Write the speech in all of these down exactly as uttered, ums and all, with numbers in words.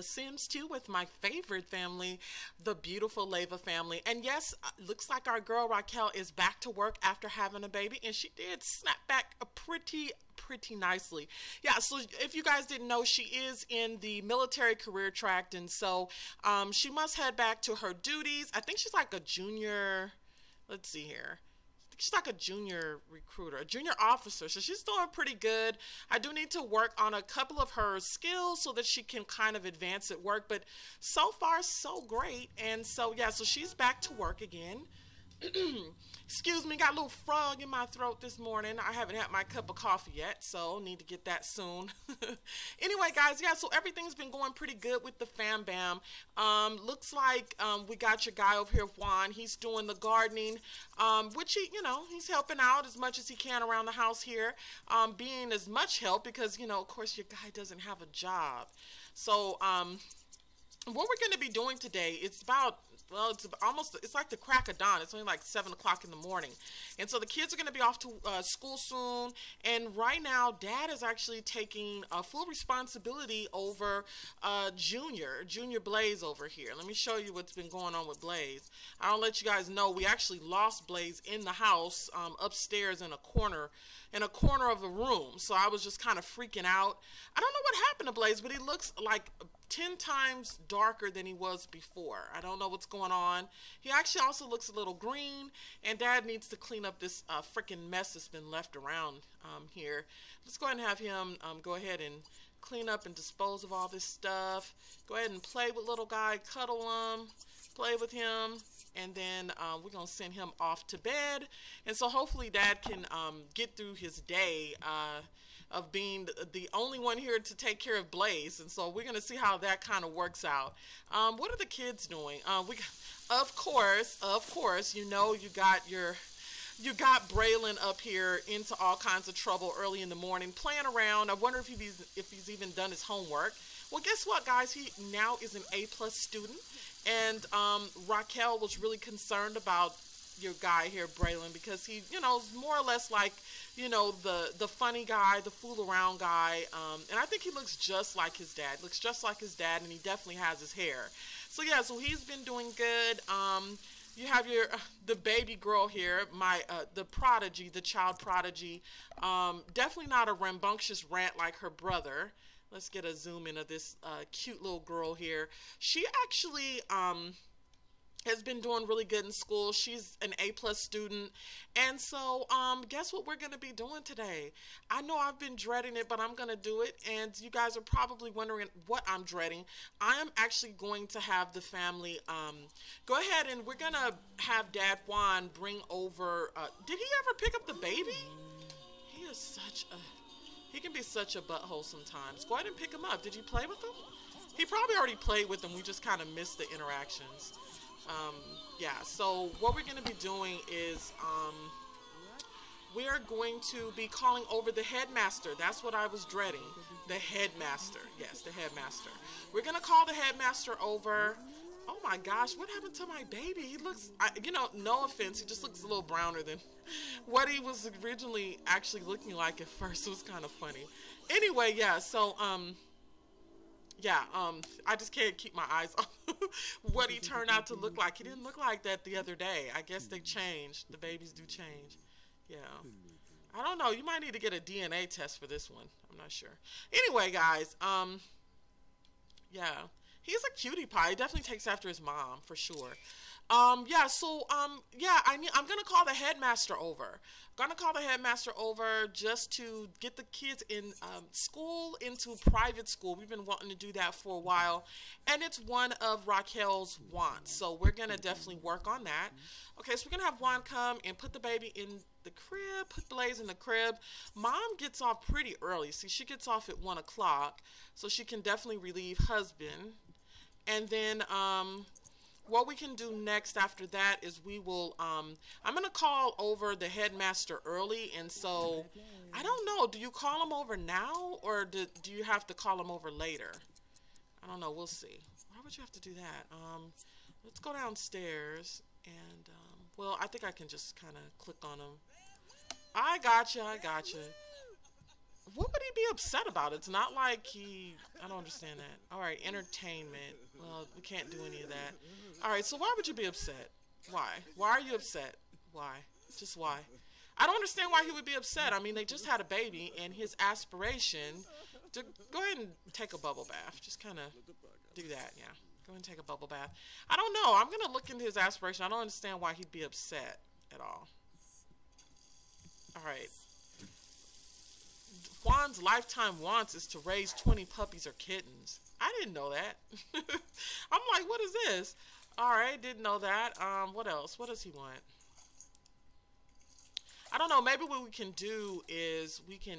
The Sims two with my favorite family, the beautiful Leyva family. And yes, looks like our girl Raquel is back to work after having a baby, and she did snap back a pretty pretty nicely. Yeah, so if you guys didn't know, she is in the military career track, and so um, she must head back to her duties. I think she's like a junior, let's see here. She's like a junior recruiter, a junior officer. So she's doing pretty good. I do need to work on a couple of her skills so that she can kind of advance at work. But so far, so great. And so, yeah, so she's back to work again. Excuse me, got a little frog in my throat this morning. I haven't had my cup of coffee yet, so need to get that soon. Anyway, guys, yeah, so everything's been going pretty good with the fam bam. Um, looks like um, we got your guy over here, Juan. He's doing the gardening, um, which he, you know, he's helping out as much as he can around the house here, um, being as much help because, you know, of course, your guy doesn't have a job. So, um... what we're going to be doing today, it's about, well, it's almost, it's like the crack of dawn. It's only like seven o'clock in the morning. And so the kids are going to be off to uh, school soon. And right now, Dad is actually taking uh, full responsibility over uh, Junior, Junior Blaze over here. Let me show you what's been going on with Blaze. I'll let you guys know, we actually lost Blaze in the house um, upstairs in a corner, in a corner of a room. So I was just kind of freaking out. I don't know what happened to Blaze, but he looks like ten times darker than he was before. I don't know what's going on. He actually also looks a little green, and Dad needs to clean up this uh, freaking mess that's been left around um, here. Let's go ahead and have him um, go ahead and clean up and dispose of all this stuff. Go ahead and play with little guy, cuddle him, play with him, and then uh, we're gonna send him off to bed. And so hopefully Dad can um, get through his day uh, of being the only one here to take care of Blaze. And so we're gonna see how that kind of works out. Um, what are the kids doing? Uh, we, of course, of course, you know, you got your You got Braylon up here into all kinds of trouble early in the morning, playing around. I wonder if he's if he's even done his homework. Well, guess what, guys? He now is an A plus student, and um, Raquel was really concerned about your guy here, Braylon, because he, you know, is more or less like, you know, the the funny guy, the fool around guy, um, and I think he looks just like his dad. Looks just like his dad, and he definitely has his hair. So yeah, so he's been doing good. Um, You have your the baby girl here, my uh, the prodigy, the child prodigy. Um, definitely not a rambunctious rat like her brother. Let's get a zoom in of this uh, cute little girl here. She actually um, has been doing really good in school. She's an A plus student. And so um, guess what we're going to be doing today? I know I've been dreading it, but I'm going to do it. And you guys are probably wondering what I'm dreading. I am actually going to have the family um, go ahead, and we're going to have Dad Juan bring over. Uh, did he ever pick up the baby? He is such a, he can be such a butthole sometimes. Go ahead and pick him up. Did you play with him? He probably already played with him. We just kind of missed the interactions. Um, yeah, so what we're going to be doing is um, we are going to be calling over the headmaster. That's what I was dreading. The headmaster. Yes, the headmaster. We're going to call the headmaster over. Oh my gosh, what happened to my baby? He looks, I, you know, no offense, he just looks a little browner than what he was originally actually looking like at first. It was kind of funny. Anyway, yeah, so... Um, Yeah, um, I just can't keep my eyes off what he turned out to look like. He didn't look like that the other day. I guess they changed. The babies do change. Yeah. I don't know. You might need to get a D N A test for this one. I'm not sure. Anyway, guys, um, yeah. He's a cutie pie. He definitely takes after his mom, for sure. Um, yeah, so, um, yeah, I need, I'm going to call the headmaster over. Going to call the headmaster over just to get the kids in um, school into private school. We've been wanting to do that for a while, and it's one of Raquel's wants. So we're going to definitely work on that. Okay, so we're going to have Juan come and put the baby in the crib, put Blaze in the crib. Mom gets off pretty early. See, she gets off at one o'clock, so she can definitely relieve husband. And then... Um, what we can do next after that is we will, um, I'm going to call over the headmaster early. And so, I don't know, do you call him over now, or do, do you have to call him over later? I don't know, we'll see. Why would you have to do that? Um, let's go downstairs and, um, well, I think I can just kind of click on him. I gotcha, I gotcha. What would he be upset about? It's not like he... I don't understand that. All right, entertainment. Well, we can't do any of that. All right, so why would you be upset? Why? Why are you upset? Why? Just why? I don't understand why he would be upset. I mean, they just had a baby, and his aspiration... to go ahead and take a bubble bath. Just kind of do that, yeah. Go and take a bubble bath. I don't know. I'm going to look into his aspiration. I don't understand why he'd be upset at all. All right. Juan's lifetime wants is to raise twenty puppies or kittens. I didn't know that. I'm like, what is this? All right, didn't know that. Um, what else? What does he want? I don't know. Maybe what we can do is we can...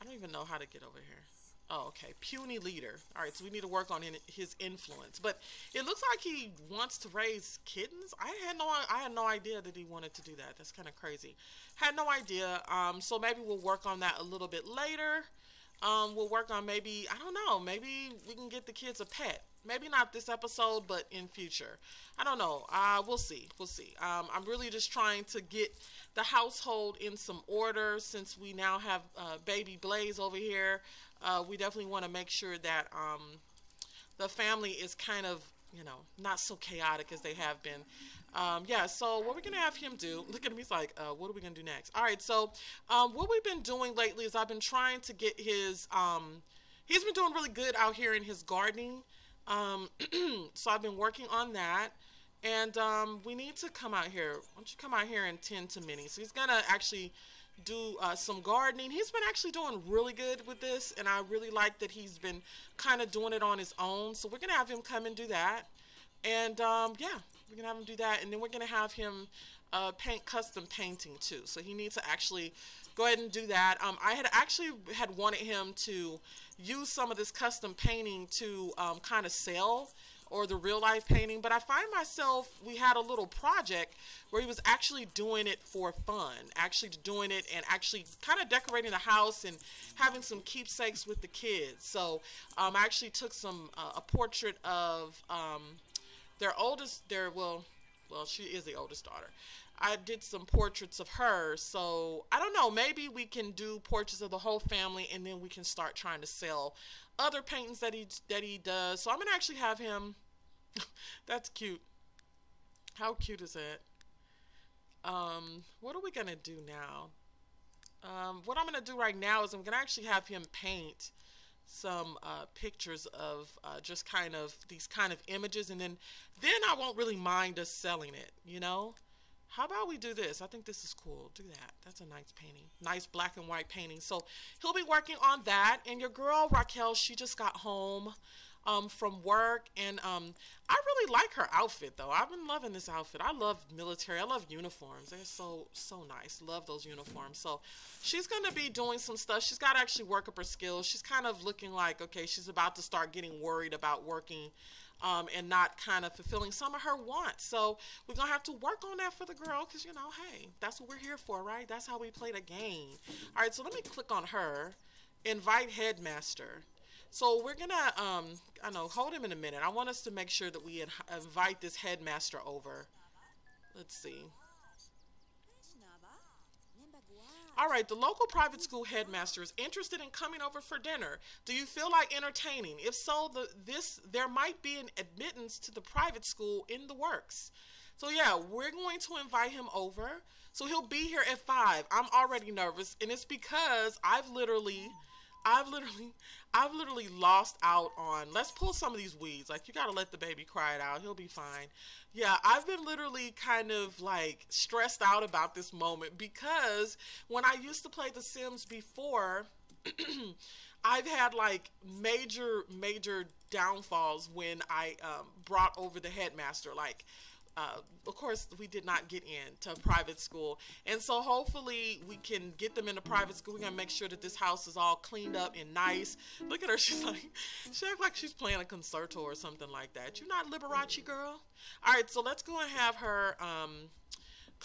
I don't even know how to get over here. Oh, okay. Puny leader. All right, so we need to work on in, his influence. But it looks like he wants to raise kittens. I had no I had no idea that he wanted to do that. That's kind of crazy. Had no idea. Um, so maybe we'll work on that a little bit later. Um, we'll work on maybe, I don't know, maybe we can get the kids a pet. Maybe not this episode, but in future. I don't know. Uh, we'll see. We'll see. Um, I'm really just trying to get the household in some order since we now have uh, baby Blaze over here. Uh, we definitely want to make sure that um, the family is kind of, you know, not so chaotic as they have been. Um, yeah, so what we're going to have him do, look at him, he's like, uh, what are we going to do next? All right, so um, what we've been doing lately is I've been trying to get his, um, he's been doing really good out here in his gardening. Um, so I've been working on that. And um, we need to come out here. Why don't you come out here and tend to Minnie? So he's going to actually do uh, some gardening. He's been actually doing really good with this, and I really like that he's been kind of doing it on his own. So we're going to have him come and do that. And, um, yeah, we're going to have him do that. And then we're going to have him uh, paint custom painting, too. So he needs to actually go ahead and do that. Um, I had actually had wanted him to use some of this custom painting to um, kind of sell or the real life painting, but I find myself, we had a little project where he was actually doing it for fun, actually doing it and actually kind of decorating the house and having some keepsakes with the kids. So um, I actually took some, uh, a portrait of um, their oldest, their, well, well, she is the oldest daughter. I did some portraits of her, so I don't know, maybe we can do portraits of the whole family and then we can start trying to sell other paintings that he that he does. So I'm gonna actually have him that's cute. How cute is that? Um what are we gonna do now? Um what I'm gonna do right now is I'm gonna actually have him paint some uh, pictures of uh, just kind of these kind of images, and then then I won't really mind us selling it, you know? How about we do this? I think this is cool. Do that. That's a nice painting. Nice black and white painting. So he'll be working on that. And your girl, Raquel, she just got home um, from work. And um, I really like her outfit, though. I've been loving this outfit. I love military. I love uniforms. They're so, so nice. Love those uniforms. So she's going to be doing some stuff. She's got to actually work up her skills. She's kind of looking like, okay, she's about to start getting worried about working Um, and not kind of fulfilling some of her wants. So we're going to have to work on that for the girl because, you know, hey, that's what we're here for, right? That's how we play the game. All right, so let me click on her. Invite headmaster. So we're going to, um, I know, hold him in a minute. I want us to make sure that we in invite this headmaster over. Let's see. All right, the local private school headmaster is interested in coming over for dinner. Do you feel like entertaining? If so, the, this there might be an admittance to the private school in the works. So yeah, we're going to invite him over. So he'll be here at five. I'm already nervous, and it's because I've literally, I've literally, I've literally lost out on, let's pull some of these weeds. Like, you gotta let the baby cry it out. He'll be fine. Yeah, I've been literally kind of like stressed out about this moment because when I used to play The Sims before, I've had like major, major downfalls when I um, brought over the headmaster. Like, Uh, of course, we did not get in to private school. And so hopefully we can get them into private school. We're going to make sure that this house is all cleaned up and nice. Look at her. She's like, she acts like she's playing a concerto or something like that. You're not Liberace, girl. All right, so let's go and have her um,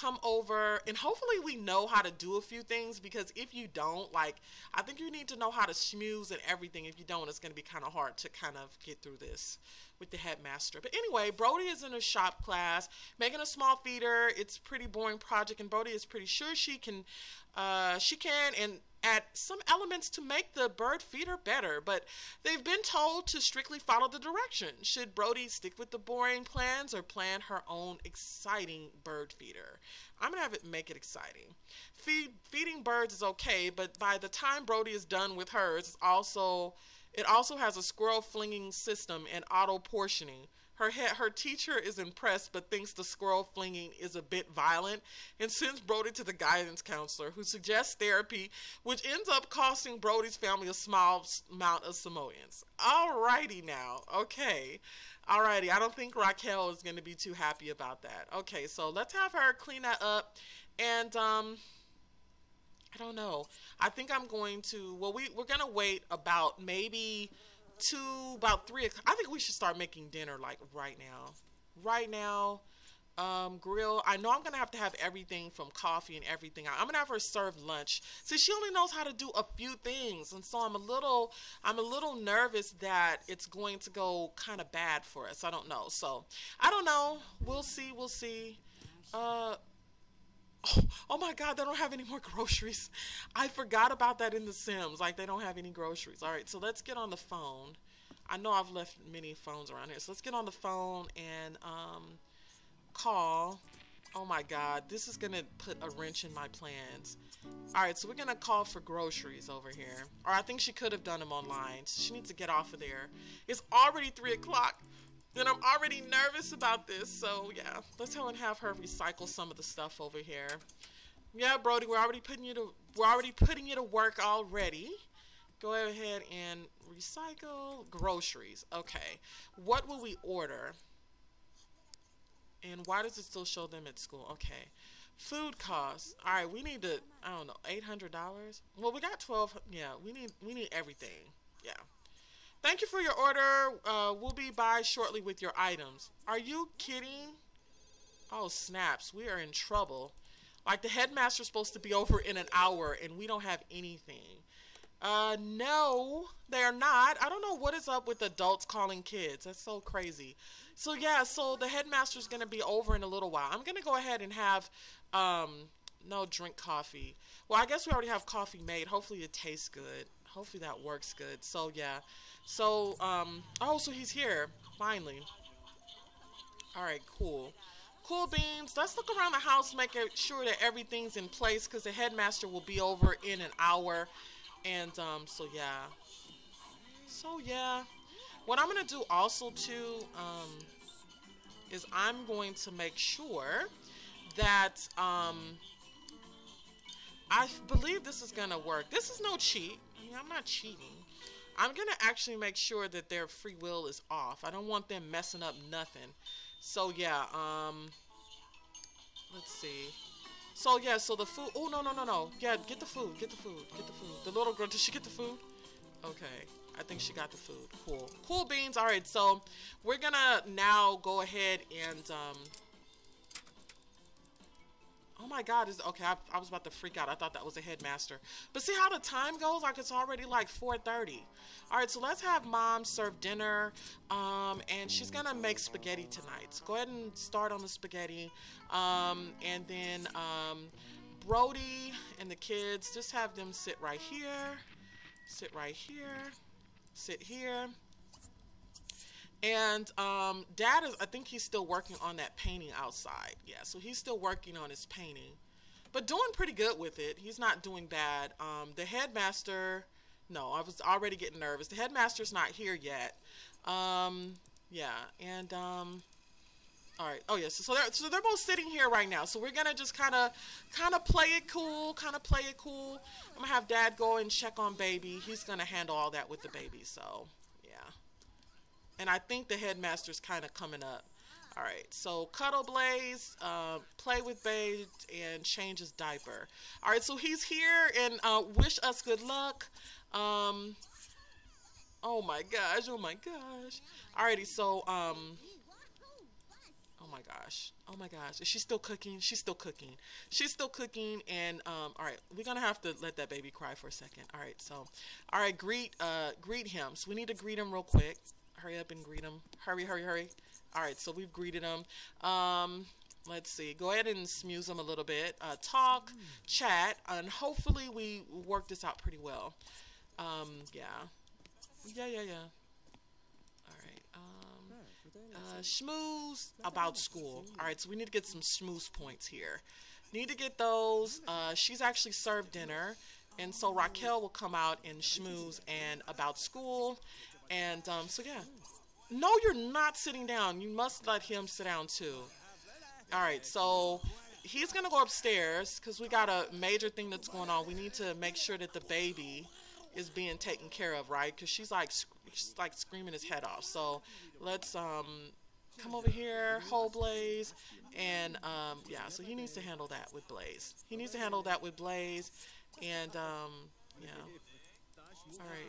come over. And hopefully we know how to do a few things, because if you don't, like, I think you need to know how to schmooze and everything. If you don't, it's going to be kind of hard to kind of get through this with the headmaster. But anyway, Brodie is in a shop class making a small feeder. It's a pretty boring project, and Brodie is pretty sure she can uh she can and at some elements to make the bird feeder better, but they've been told to strictly follow the direction. Should Brodie stick with the boring plans or plan her own exciting bird feeder? I'm gonna have it make it exciting. Feed, feeding birds is okay, but by the time Brodie is done with hers, it's also it also has a squirrel flinging system and auto portioning. Her, her teacher is impressed but thinks the squirrel flinging is a bit violent and sends Brodie to the guidance counselor, who suggests therapy, which ends up costing Brodie's family a small amount of simoleons. Alrighty now. Okay. Alrighty. I don't think Raquel is going to be too happy about that. Okay, so let's have her clean that up. And um, I don't know. I think I'm going to, well, we, we're going to wait about maybe... to about three o'clock. I think we should start making dinner like right now. Right now, um, grill. I know I'm going to have to have everything from coffee and everything. I'm going to have her serve lunch. So she only knows how to do a few things. And so I'm a little, I'm a little nervous that it's going to go kind of bad for us. I don't know. So I don't know. We'll see. We'll see. Uh, Oh, oh my God, they don't have any more groceries. I forgot about that in The Sims. Like, they don't have any groceries. All right, so let's get on the phone. I know I've left many phones around here. So let's get on the phone and um, call. Oh my God, this is going to put a wrench in my plans. All right, so we're going to call for groceries over here. Or I think she could have done them online. So she needs to get off of there. It's already three o'clock. And I'm already nervous about this, so yeah. Let's tell and have her recycle some of the stuff over here. Yeah, Brodie, we're already putting you to we're already putting you to work already. Go ahead and recycle groceries. Okay, what will we order? And why does it still show them at school? Okay, food costs. All right, we need to. I don't know, eight hundred dollars. Well, we got twelve. Yeah, we need we need everything. Yeah. Thank you for your order. Uh, we'll be by shortly with your items. Are you kidding? Oh, snaps. We are in trouble. Like, the headmaster's supposed to be over in an hour, and we don't have anything. Uh, no, they're not. I don't know what is up with adults calling kids. That's so crazy. So, yeah, so the headmaster's going to be over in a little while. I'm going to go ahead and have... Um, no, drink coffee. Well, I guess we already have coffee made. Hopefully it tastes good. Hopefully that works good. So, yeah. So, um, oh, so he's here. Finally. All right, cool. Cool beans. Let's look around the house, make sure that everything's in place, because the headmaster will be over in an hour. And, um, so, yeah. So, yeah. What I'm going to do also, too, um, is I'm going to make sure that, um... I believe this is going to work. This is no cheat. I mean, I'm not cheating. I'm going to actually make sure that their free will is off. I don't want them messing up nothing. So, yeah. Um, let's see. So, yeah. So, the food. Oh, no, no, no, no. Yeah, get the food. Get the food. Get the food. The little girl. Did she get the food? Okay. I think she got the food. Cool. Cool beans. All right. So, we're going to now go ahead and... Um, oh my God, is okay, I, I was about to freak out. I thought that was a headmaster. But see how the time goes? Like, it's already like four thirty. All right, so let's have Mom serve dinner. Um, and she's going to make spaghetti tonight. So go ahead and start on the spaghetti. Um, and then um, Brodie and the kids, just have them sit right here. Sit right here. Sit here. And um, Dad is, I think he's still working on that painting outside. Yeah, so he's still working on his painting. But doing pretty good with it. He's not doing bad. Um, the headmaster, no, I was already getting nervous. The headmaster's not here yet. Um, yeah, and... Um, all right. Oh, yes. Yeah. So, so, they're, so they're both sitting here right now. So we're going to just kind of kind of play it cool, kind of play it cool. I'm going to have Dad go and check on baby. He's going to handle all that with the baby. So, yeah. And I think the headmaster's kind of coming up. All right, so cuddle Blaze, uh, play with Blaze, and change his diaper. All right, so he's here, and uh, wish us good luck. Um, oh, my gosh, oh, my gosh. All righty, so, um, oh, my gosh, oh, my gosh. Is she still cooking? She's still cooking. She's still cooking, and, um, all right, we're going to have to let that baby cry for a second. All right, so, all right, greet, uh, greet him. So we need to greet him real quick. Hurry up and greet him. Hurry, hurry, hurry. All right, so we've greeted him. Um, let's see, go ahead and smooze them a little bit, uh, talk, mm. chat, and hopefully we work this out pretty well. Um, yeah. Yeah, yeah, yeah. All right. Um, uh, schmooze about school. All right, so we need to get some schmooze points here. Need to get those. Uh, she's actually served dinner. And so Raquel will come out and schmooze and about school. And um, so, yeah. No, you're not sitting down. You must let him sit down, too. All right, so he's going to go upstairs because we got a major thing that's going on. We need to make sure that the baby is being taken care of, right? Because she's like, sc she's like screaming his head off. So let's um, come over here, hold Blaze. And, um, yeah, so he needs to handle that with Blaze. He needs to handle that with Blaze. And, um, yeah. All right.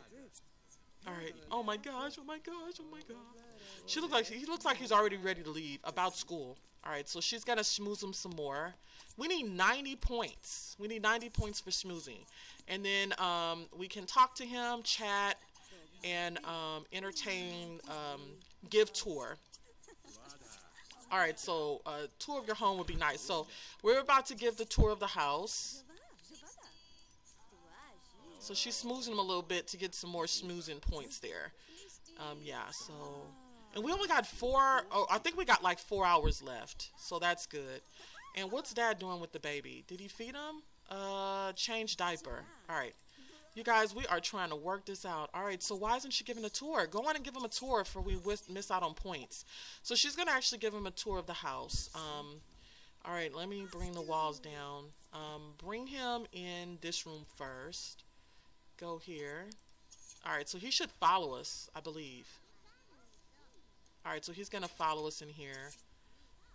All right. Oh my gosh. Oh my gosh. Oh my gosh. She looks like he looks like he's already ready to leave about school. All right. So she's gonna schmooze him some more. We need ninety points. We need ninety points for schmoozing, and then um, we can talk to him, chat, and um, entertain, um, give tour. All right. So a uh, tour of your home would be nice. So we're about to give the tour of the house. So she's schmoozing him a little bit to get some more schmoozing points there. Um, yeah, so... And we only got four... Oh, I think we got like four hours left. So that's good. And what's Dad doing with the baby? Did he feed him? Uh, change diaper. All right. You guys, we are trying to work this out. All right, so why isn't she giving a tour? Go on and give him a tour for we miss out on points. So she's going to actually give him a tour of the house. Um, all right, let me bring the walls down. Um, bring him in this room first. Go here. All right, so he should follow us, I believe. All right, so he's gonna follow us in here,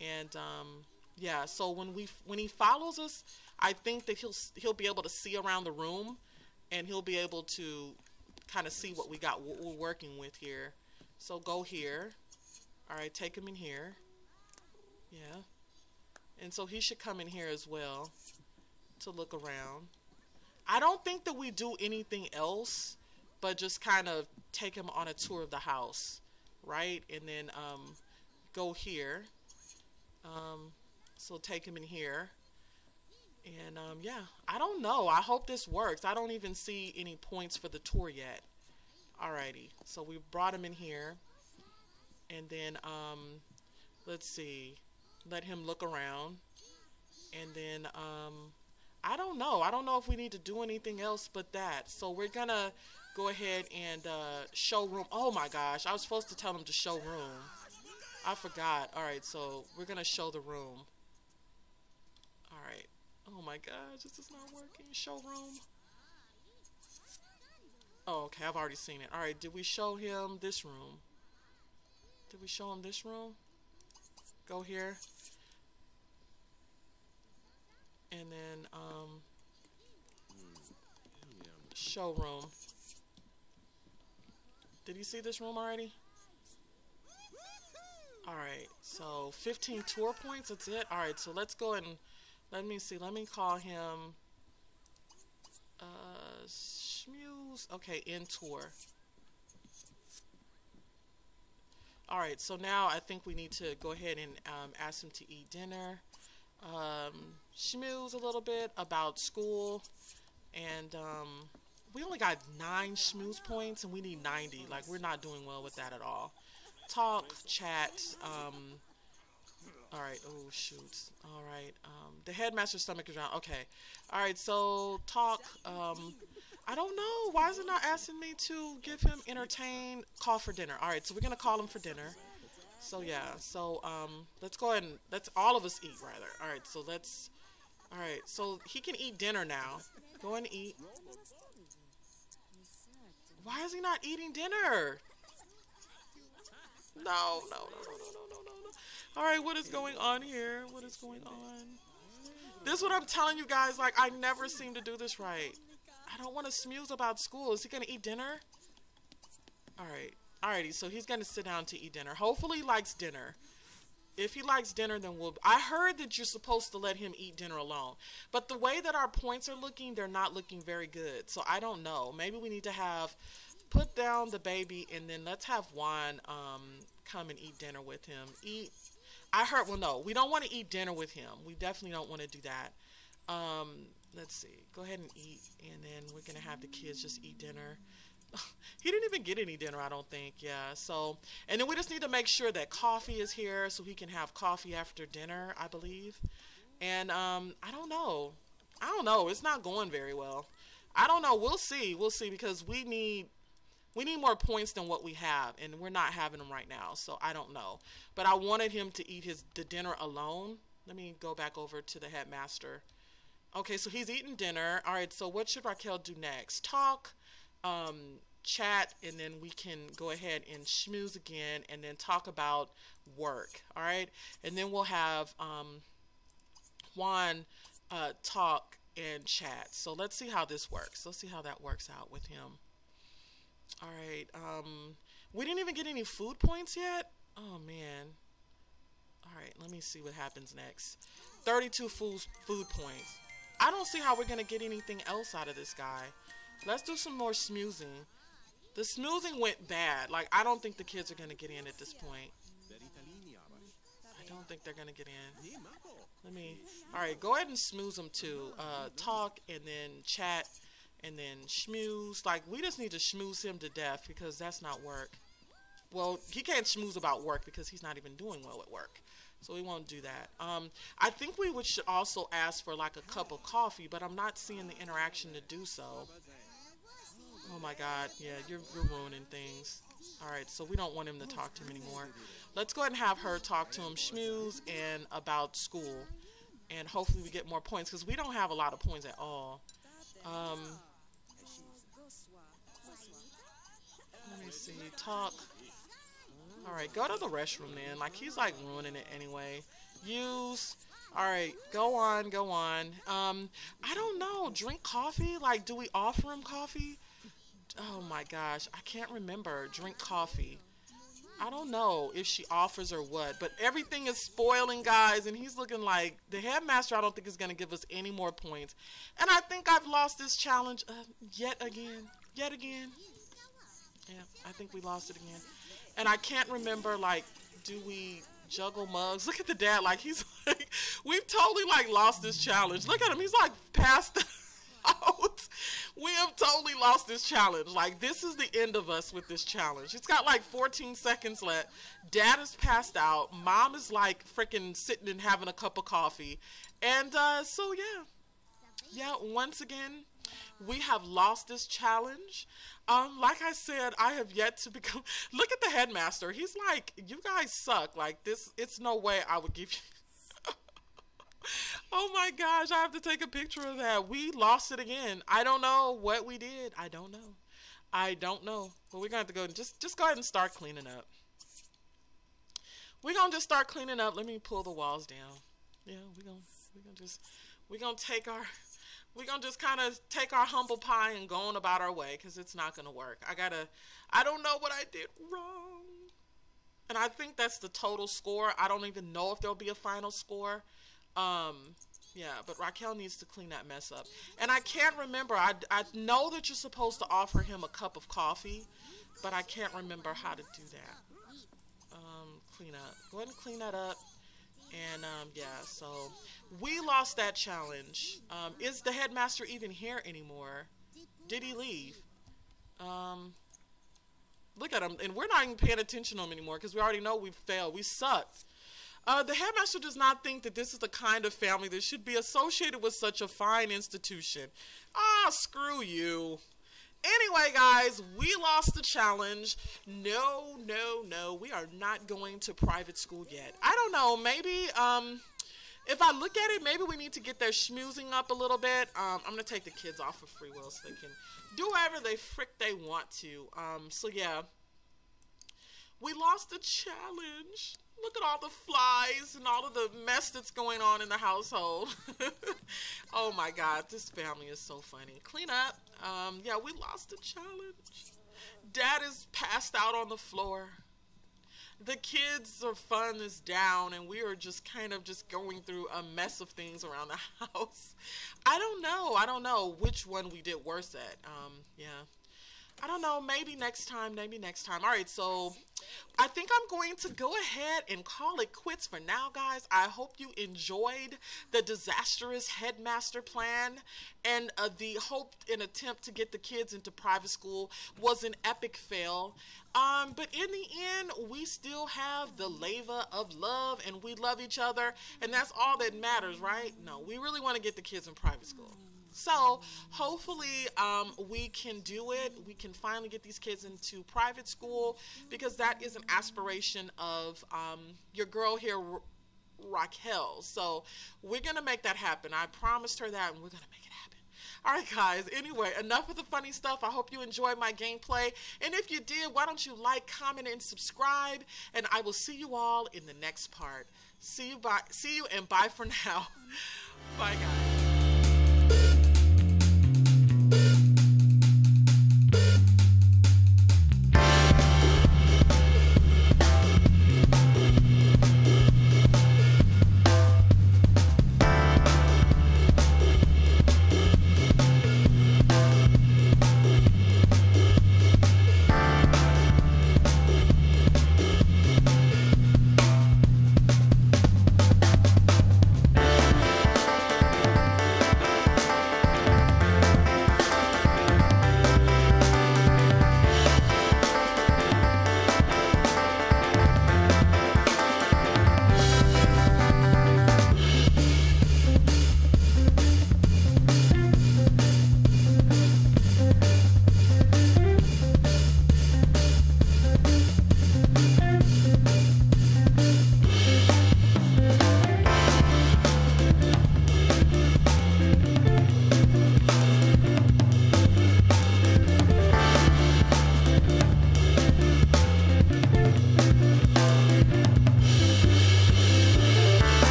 and um, yeah. So when we when he follows us, I think that he'll he'll be able to see around the room, and he'll be able to kind of see what we got, what we're working with here. So go here. All right, take him in here. Yeah, and so he should come in here as well to look around. I don't think that we do anything else but just kind of take him on a tour of the house, right? And then um, go here. Um, so take him in here. And um, yeah, I don't know. I hope this works. I don't even see any points for the tour yet. Alrighty. So we brought him in here. And then um, let's see. Let him look around. And then... Um, I don't know. I don't know if we need to do anything else but that. So we're going to go ahead and uh, show room. Oh, my gosh. I was supposed to tell them to show room. I forgot. All right. So we're going to show the room. All right. Oh, my gosh. This is not working. Show room. Oh, okay. I've already seen it. All right. Did we show him this room? Did we show him this room? Go here. And then, um, showroom. Did you see this room already? Alright, so fifteen tour points, that's it. Alright, so let's go and, let me see, let me call him, uh, schmuse, okay, end tour. Alright, so now I think we need to go ahead and um, ask him to eat dinner. Um, schmooze a little bit about school, and um, we only got nine schmooze points and we need ninety. Like, we're not doing well with that at all. Talk, chat, um, all right, oh shoot, all right, um, the headmaster's stomach is round, okay, all right, so talk, um, I don't know, why is it not asking me to give him entertain, call for dinner? All right, so we're gonna call him for dinner. So yeah, so um, let's go ahead and let's all of us eat rather. All right, so let's, all right, so he can eat dinner now. Go and eat. Why is he not eating dinner? No, no, no, no, no, no, no, no. All right, what is going on here? What is going on? This is what I'm telling you guys, like I never seem to do this right. I don't want to smooze about school. Is he gonna eat dinner? All right. Alrighty, so he's going to sit down to eat dinner. Hopefully he likes dinner. If he likes dinner, then we'll... I heard that you're supposed to let him eat dinner alone. But the way that our points are looking, they're not looking very good. So I don't know. Maybe we need to have... Put down the baby and then let's have Juan um, come and eat dinner with him. Eat... I heard, well, no, we don't want to eat dinner with him. We definitely don't want to do that. Um, let's see. Go ahead and eat, and then we're going to have the kids just eat dinner. He didn't even get any dinner, I don't think. Yeah, so, and then we just need to make sure that coffee is here so he can have coffee after dinner, I believe. And um, I don't know. I don't know. It's not going very well. I don't know. We'll see. We'll see, because we need... We need more points than what we have, and we're not having them right now, so I don't know. But I wanted him to eat his the dinner alone. Let me go back over to the headmaster. Okay, so he's eating dinner. All right, so what should Raquel do next? Talk, um, chat, and then we can go ahead and schmooze again and then talk about work, all right? And then we'll have um, Juan uh, talk and chat. So let's see how this works. Let's see how that works out with him. All right, um, we didn't even get any food points yet. Oh, man. All right, let me see what happens next. thirty-two food, food points. I don't see how we're going to get anything else out of this guy. Let's do some more smoozing. The smoozing went bad. Like, I don't think the kids are going to get in at this point. I don't think they're going to get in. Let me, all right, go ahead and smooze them too. Uh, talk and then chat. And then schmooze. Like, we just need to schmooze him to death because that's not work. Well, he can't schmooze about work because he's not even doing well at work. So we won't do that. Um, I think we would should also ask for, like, a cup of coffee, but I'm not seeing the interaction to do so. Oh, my God. Yeah, you're, you're ruining things. All right, so we don't want him to talk to him anymore. Let's go ahead and have her talk to him, schmooze, and about school. And hopefully we get more points because we don't have a lot of points at all. Um... Let me see. Talk. All right, go to the restroom then. Like, he's like ruining it anyway. Use. All right, go on, go on. Um, I don't know. Drink coffee. Like, do we offer him coffee? Oh my gosh, I can't remember. Drink coffee. I don't know if she offers or what, but everything is spoiling, guys, and he's looking like the headmaster. I don't think is going to give us any more points, and I think I've lost this challenge uh, yet again. Yet again. Yeah, I think we lost it again. And I can't remember, like, do we juggle mugs? Look at the dad. Like, he's like, we've totally, like, lost this challenge. Look at him. He's, like, passed out. We have totally lost this challenge. Like, this is the end of us with this challenge. It's got, like, fourteen seconds left. Dad is passed out. Mom is, like, freaking sitting and having a cup of coffee. And uh, so, yeah. Yeah, once again. We have lost this challenge. Um, like I said, I have yet to become... Look at the headmaster. He's like, you guys suck. Like, this, it's no way I would give you... Oh, my gosh. I have to take a picture of that. We lost it again. I don't know what we did. I don't know. I don't know. But we're going to have to go... Just, just go ahead and start cleaning up. We're going to just start cleaning up. Let me pull the walls down. Yeah, we're going we're going to just... We're going to take our... We're going to just kind of take our humble pie and go on about our way because it's not going to work. I gotta, I don't know what I did wrong. And I think that's the total score. I don't even know if there'll be a final score. Um, yeah, but Raquel needs to clean that mess up. And I can't remember. I, I know that you're supposed to offer him a cup of coffee, but I can't remember how to do that. Um, clean up. Go ahead and clean that up. And, um, yeah, so we lost that challenge. Um, is the headmaster even here anymore? Did he leave? Um, look at him. And we're not even paying attention to him anymore because we already know we failed. We sucked. Uh, the headmaster does not think that this is the kind of family that should be associated with such a fine institution. Ah, screw you. Anyway, guys, we lost the challenge. No, no, no, we are not going to private school yet. I don't know, maybe um, if I look at it, maybe we need to get their schmoozing up a little bit. Um, I'm going to take the kids off of free will so they can do whatever they frick they want to. Um, so, yeah, we lost the challenge. Look at all the flies and all of the mess that's going on in the household. Oh, my God. This family is so funny. Clean up. Um, yeah, we lost the challenge. Dad is passed out on the floor. The kids' are fun is down, and we are just kind of just going through a mess of things around the house. I don't know. I don't know which one we did worse at. Um, yeah. I don't know, maybe next time, maybe next time. All right, so I think I'm going to go ahead and call it quits for now, guys. I hope you enjoyed the disastrous headmaster plan, and uh, the hope and attempt to get the kids into private school was an epic fail. Um, but in the end, we still have the Leyva of love, and we love each other, and that's all that matters, right? No, we really want to get the kids in private school. So hopefully um, we can do it. We can finally get these kids into private school, because that is an aspiration of um, your girl here, Ra- Raquel. So we're going to make that happen. I promised her that, and we're going to make it happen. All right, guys. Anyway, enough of the funny stuff. I hope you enjoyed my gameplay. And if you did, why don't you like, comment, and subscribe? And I will see you all in the next part. See you, bye. See you and bye for now. Bye, guys.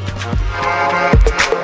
We'll be right back.